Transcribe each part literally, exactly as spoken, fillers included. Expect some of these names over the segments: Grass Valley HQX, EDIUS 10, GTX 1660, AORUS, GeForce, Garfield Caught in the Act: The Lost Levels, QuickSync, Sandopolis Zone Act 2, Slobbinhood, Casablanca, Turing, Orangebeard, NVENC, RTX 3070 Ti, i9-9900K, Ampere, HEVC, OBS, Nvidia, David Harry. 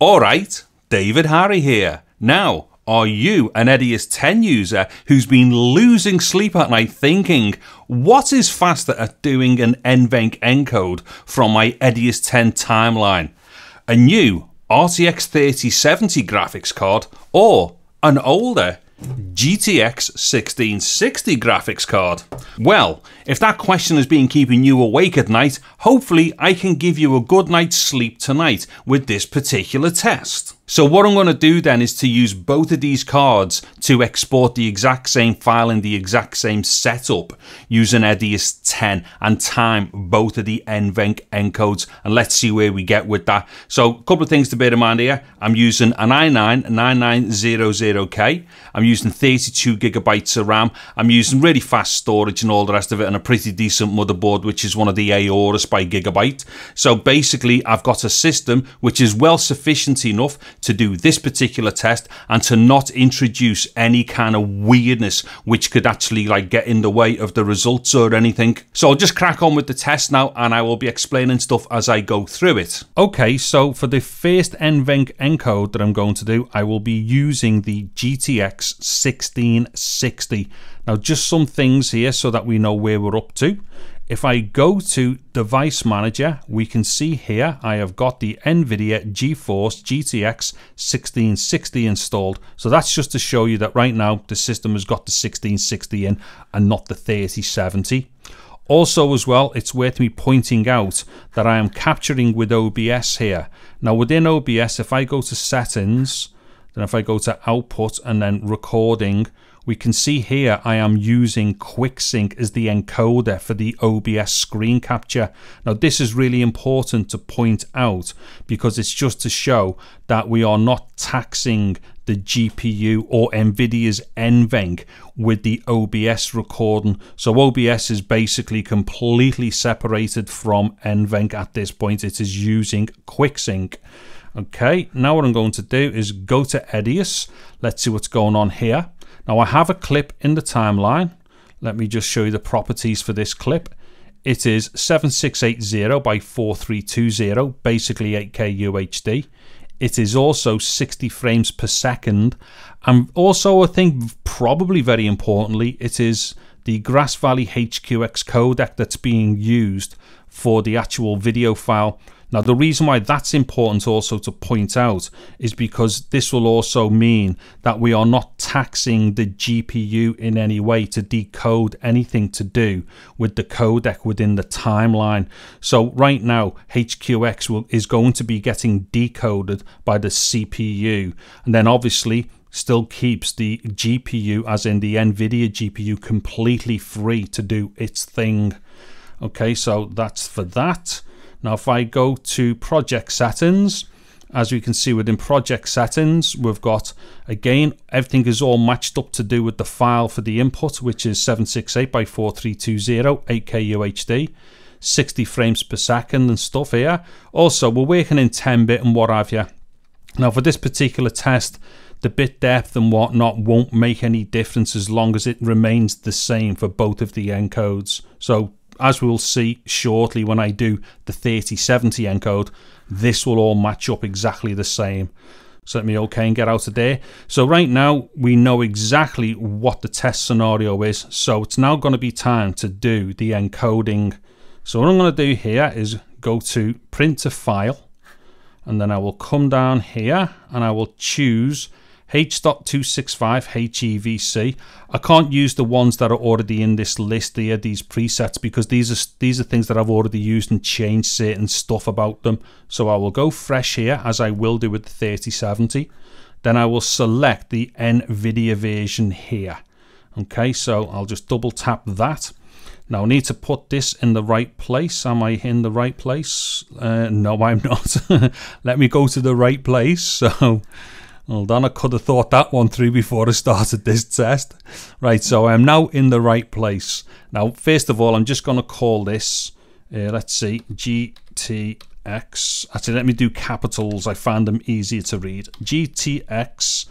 Alright, David Harry here. Now, are you an EDIUS ten user who's been losing sleep at night thinking, what is faster at doing an NVENC encode from my EDIUS ten timeline? A new R T X thirty seventy graphics card or an older G T X sixteen sixty graphics card? Well, if that question has been keeping you awake at night, hopefully I can give you a good night's sleep tonight with this particular test. So what I'm going to do then is to use both of these cards to export the exact same file in the exact same setup using EDIUS ten and time both of the NVENC encodes, and let's see where we get with that. So a couple of things to bear in mind here. I'm using an i nine nine nine zero zero K. I'm using thirty-two gigabytes of RAM. I'm using really fast storage and all the rest of it, and a pretty decent motherboard, which is one of the AORUS by Gigabyte. So basically I've got a system which is well sufficient enough to do this particular test and to not introduce any kind of weirdness which could actually like get in the way of the results or anything. So I'll just crack on with the test now, and I will be explaining stuff as I go through it. Okay, so for the first NVENC encode that I'm going to do, I will be using the G T X sixteen sixty. Now just some things here so that we know where we're up to. If I go to Device Manager, we can see here I have got the Nvidia GeForce G T X sixteen sixty installed. So that's just to show you that right now the system has got the sixteen sixty in and not the thirty seventy. Also as well, it's worth me pointing out that I am capturing with O B S here. Now within O B S, if I go to Settings, then if I go to Output and then Recording, we can see here I am using QuickSync as the encoder for the O B S screen capture. Now this is really important to point out because it's just to show that we are not taxing the G P U or Nvidia's NVENC with the O B S recording. So O B S is basically completely separated from NVENC at this point. It is using QuickSync. Okay, now what I'm going to do is go to EDIUS. Let's see what's going on here. Now I have a clip in the timeline. Let me just show you the properties for this clip. It is seventy-six eighty by forty-three twenty, basically eight K U H D. It is also sixty frames per second. And also I think probably very importantly, it is the Grass Valley H Q X codec that's being used for the actual video file. Now the reason why that's important also to point out is because this will also mean that we are not taxing the G P U in any way to decode anything to do with the codec within the timeline. So right now H Q X will, is going to be getting decoded by the C P U, and then obviously still keeps the G P U, as in the Nvidia G P U, completely free to do its thing. Okay, so that's for that. Now if I go to project settings, as we can see within project settings, we've got, again, everything is all matched up to do with the file for the input, which is seven sixty-eight by forty-three twenty, eight K U H D, sixty frames per second and stuff here. Also, we're working in ten bit and what have you. Now for this particular test, the bit depth and whatnot won't make any difference as long as it remains the same for both of the encodes. So as we'll see shortly when I do the thirty seventy encode, this will all match up exactly the same. So let me OK and get out of there. So right now we know exactly what the test scenario is. So it's now going to be time to do the encoding. So what I'm going to do here is go to Print to File, and then I will come down here and I will choose H two sixty-five H E V C. I can't use the ones that are already in this list here, these presets, because these are these are things that I've already used and changed certain stuff about them. So I will go fresh here, as I will do with the thirty seventy. Then I will select the Nvidia version here. Okay, so I'll just double tap that. Now I need to put this in the right place. Am I in the right place? Uh, no, I'm not. Let me go to the right place. So well done, I could have thought that one through before I started this test. Right, so I'm now in the right place. Now, first of all, I'm just going to call this, uh, let's see, G T X. Actually, let me do capitals. I find them easier to read. G T X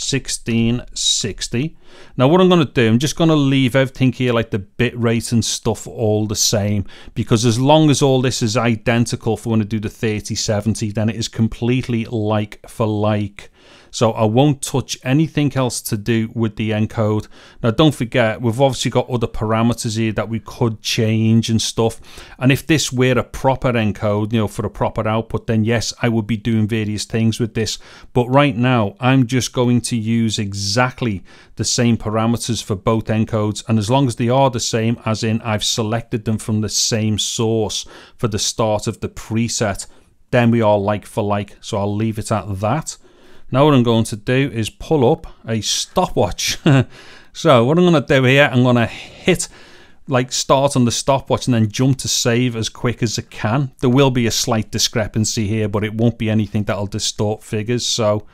sixteen sixty. Now what I'm going to do, I'm just going to leave everything here like the bit rate and stuff all the same, because as long as all this is identical for when I do the thirty seventy, then it is completely like for like. So I won't touch anything else to do with the encode. Now don't forget, we've obviously got other parameters here that we could change and stuff. And if this were a proper encode, you know, for a proper output, then yes, I would be doing various things with this. But right now, I'm just going to use exactly the same parameters for both encodes. And as long as they are the same, as in I've selected them from the same source for the start of the preset, then we are like for like. So I'll leave it at that. Now what I'm going to do is pull up a stopwatch. So what I'm going to do here, I'm going to hit like start on the stopwatch and then jump to save as quick as I can. There will be a slight discrepancy here, but it won't be anything that'll distort figures. So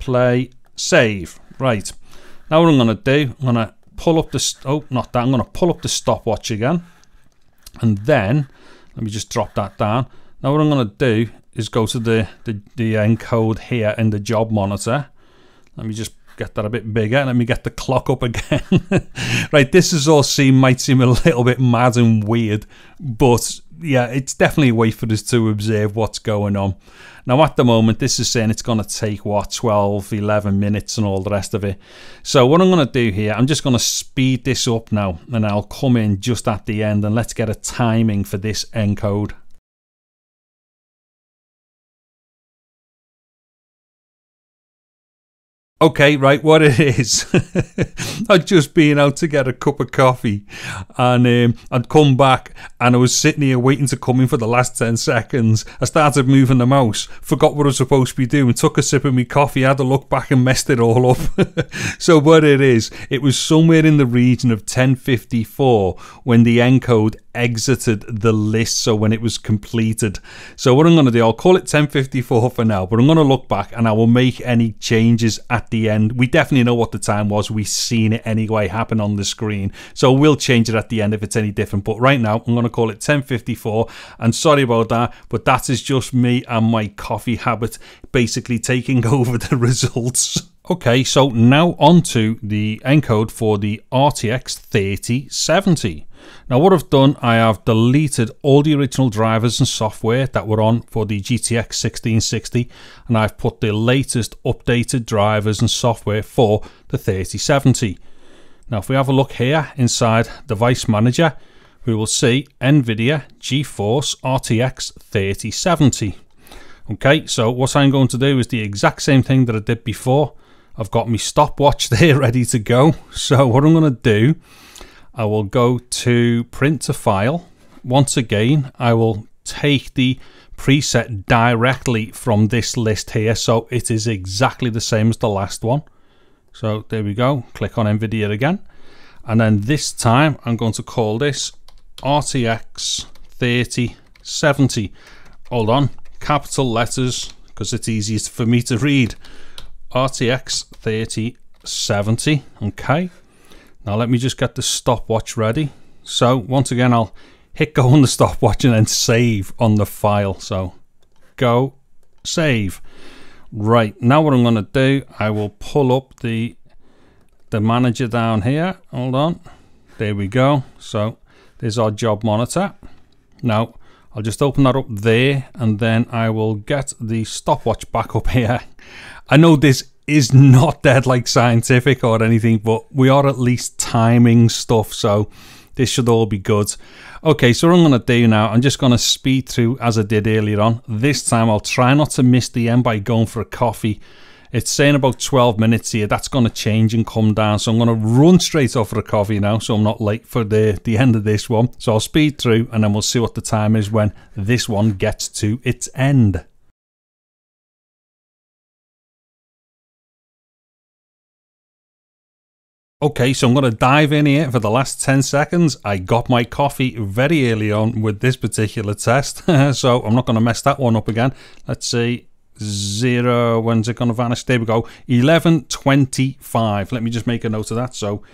play, save. Right. Now what I'm going to do, I'm going to pull up the, oh, not that. I'm going to pull up the stopwatch again. And then, let me just drop that down. Now what I'm going to do is go to the, the, the encode here in the job monitor. Let me just get that a bit bigger. Let me get the clock up again. Right, this is all seem, might seem a little bit mad and weird, but yeah, it's definitely a way for us to observe what's going on. Now at the moment, this is saying it's going to take, what, twelve, eleven minutes and all the rest of it. So what I'm going to do here, I'm just going to speed this up now, and I'll come in just at the end, and let's get a timing for this encode. Okay, right, what it is, I'd just been out to get a cup of coffee, and um, I'd come back and I was sitting here waiting to come in for the last ten seconds. I started moving the mouse, forgot what I was supposed to be doing, took a sip of my coffee, had a look back and messed it all up. So what it is, it was somewhere in the region of ten fifty-four when the encode exited the list, so when it was completed. So what I'm going to do, I'll call it ten fifty-four for now, but I'm going to look back and I will make any changes at the end. We definitely know what the time was. We've seen it anyway happen on the screen, so we'll change it at the end if it's any different. But right now, I'm going to call it ten fifty-four, and sorry about that, but that is just me and my coffee habit basically taking over the results. Okay, so now on to the encode for the R T X thirty seventy. Now what I've done, I have deleted all the original drivers and software that were on for the G T X sixteen sixty, and I've put the latest updated drivers and software for the thirty seventy. Now if we have a look here inside Device Manager, we will see NVIDIA GeForce R T X thirty seventy. Okay, so what I'm going to do is the exact same thing that I did before. I've got my stopwatch there ready to go. So what I'm going to do, I will go to print to file. Once again, I will take the preset directly from this list here, so it is exactly the same as the last one. So there we go, click on NVIDIA again. And then this time I'm going to call this R T X thirty seventy. Hold on, capital letters, because it's easiest for me to read. R T X thirty seventy, okay. Now let me just get the stopwatch ready. So once again, I'll hit go on the stopwatch and then save on the file. So go, save. Right, now what I'm gonna do, I will pull up the, the manager down here. Hold on, there we go. So there's our job monitor. Now I'll just open that up there, and then I will get the stopwatch back up here. I know this is not dead like scientific or anything, but we are at least timing stuff, so this should all be good. Okay, so what I'm going to do now, I'm just going to speed through as I did earlier on. This time I'll try not to miss the end by going for a coffee. It's saying about twelve minutes here. That's going to change and come down, so I'm going to run straight off for a coffee now, so I'm not late for the, the end of this one. So I'll speed through, and then we'll see what the time is when this one gets to its end. Okay, so I'm going to dive in here for the last ten seconds. I got my coffee very early on with this particular test, so I'm not going to mess that one up again. Let's see, zero, when's it going to vanish? There we go, eleven twenty-five. Let me just make a note of that. So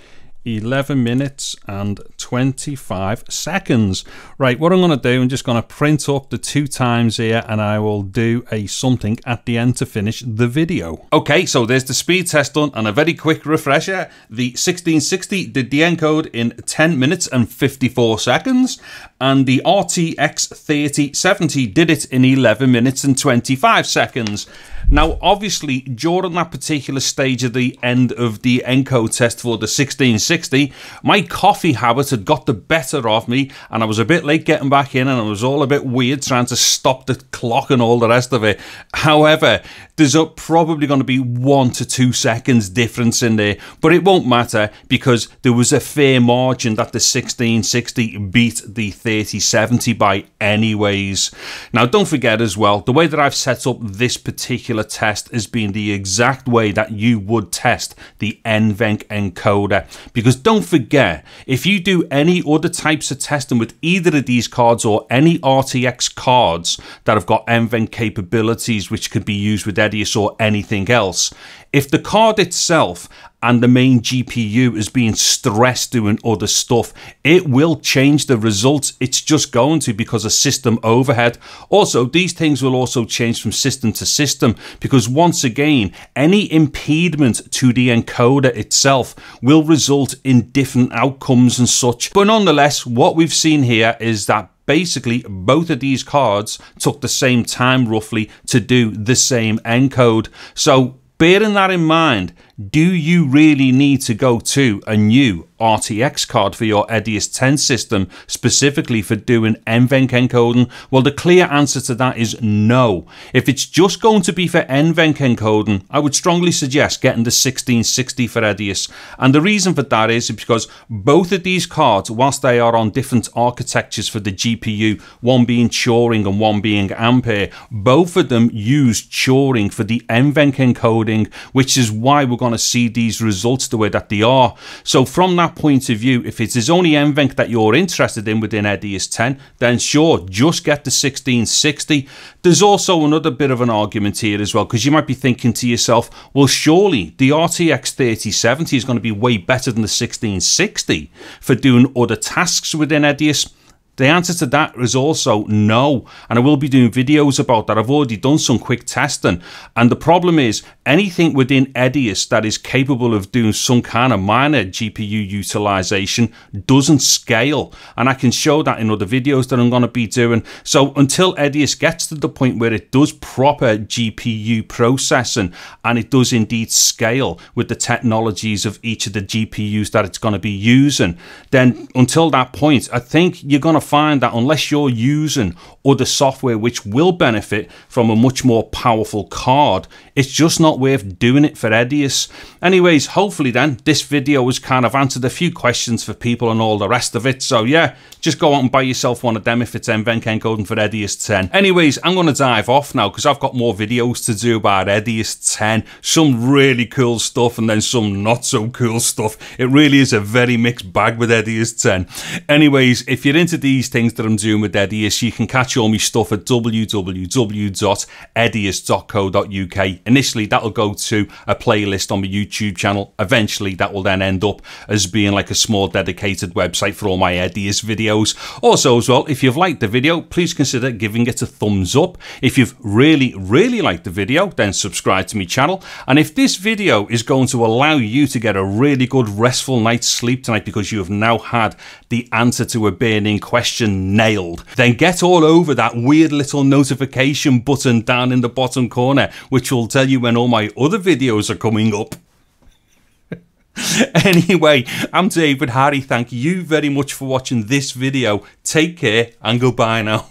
eleven minutes and twenty-five seconds. Right, what I'm going to do, I'm just going to print up the two times here, and I will do a something at the end to finish the video. Okay, so there's the speed test done, and a very quick refresher. The sixteen sixty did the encode in ten minutes and fifty-four seconds, and the R T X thirty seventy did it in eleven minutes and twenty-five seconds. Now, obviously, during that particular stage of the end of the encode test for the sixteen sixty, my coffee habit had got the better of me, and I was a bit late getting back in, and it was all a bit weird trying to stop the clock and all the rest of it. However, there's a, probably going to be one to two seconds difference in there, but it won't matter because there was a fair margin that the sixteen sixty beat the thirty seventy by anyways. Now, don't forget as well, the way that I've set up this particular test as being the exact way that you would test the NVENC encoder, because don't forget, if you do any other types of testing with either of these cards or any R T X cards that have got NVENC capabilities which could be used with EDIUS or anything else, if the card itself and the main G P U is being stressed doing other stuff, it will change the results. It's just going to, because of system overhead. Also, these things will also change from system to system, because once again, any impediment to the encoder itself will result in different outcomes and such. But nonetheless, what we've seen here is that basically, both of these cards took the same time roughly to do the same encode. So, bearing that in mind, do you really need to go to a new R T X card for your EDIUS ten system specifically for doing NVENC encoding? Well, the clear answer to that is no. If it's just going to be for NVENC encoding, I would strongly suggest getting the sixteen sixty for EDIUS. And the reason for that is because both of these cards, whilst they are on different architectures for the G P U, one being Turing and one being Ampere, both of them use Turing for the NVENC encoding, which is why we're going to see these results the way that they are. So from that point of view, if it is only NVENC that you're interested in within EDIUS ten, then sure, just get the sixteen sixty. There's also another bit of an argument here as well, because you might be thinking to yourself, well, surely the R T X thirty seventy is going to be way better than the sixteen sixty for doing other tasks within EDIUS. The answer to that is also no, and I will be doing videos about that. I've already done some quick testing, and the problem is anything within EDIUS that is capable of doing some kind of minor G P U utilization doesn't scale, and I can show that in other videos that I'm going to be doing. So until EDIUS gets to the point where it does proper G P U processing and it does indeed scale with the technologies of each of the G P Us that it's going to be using, then until that point, I think you're going to find that unless you're using other software which will benefit from a much more powerful card, it's just not worth doing it for EDIUS. Anyways, hopefully then this video has kind of answered a few questions for people and all the rest of it. So yeah, just go out and buy yourself one of them if it's NVENC encoding for EDIUS ten. Anyways, I'm going to dive off now because I've got more videos to do about EDIUS ten. Some really cool stuff and then some not so cool stuff. It really is a very mixed bag with EDIUS ten. Anyways, if you're into these things that I'm doing with EDIUS, you can catch all my stuff at w w w dot edius dot co dot u k. Initially, that'll go to a playlist on my YouTube channel. Eventually, that will then end up as being like a small dedicated website for all my EDIUS videos. Also, as well, if you've liked the video, please consider giving it a thumbs up. If you've really, really liked the video, then subscribe to my channel. And if this video is going to allow you to get a really good restful night's sleep tonight because you have now had the answer to a burning question question nailed, then get all over that weird little notification button down in the bottom corner, which will tell you when all my other videos are coming up. Anyway, I'm David Harry. Thank you very much for watching this video. Take care and goodbye now.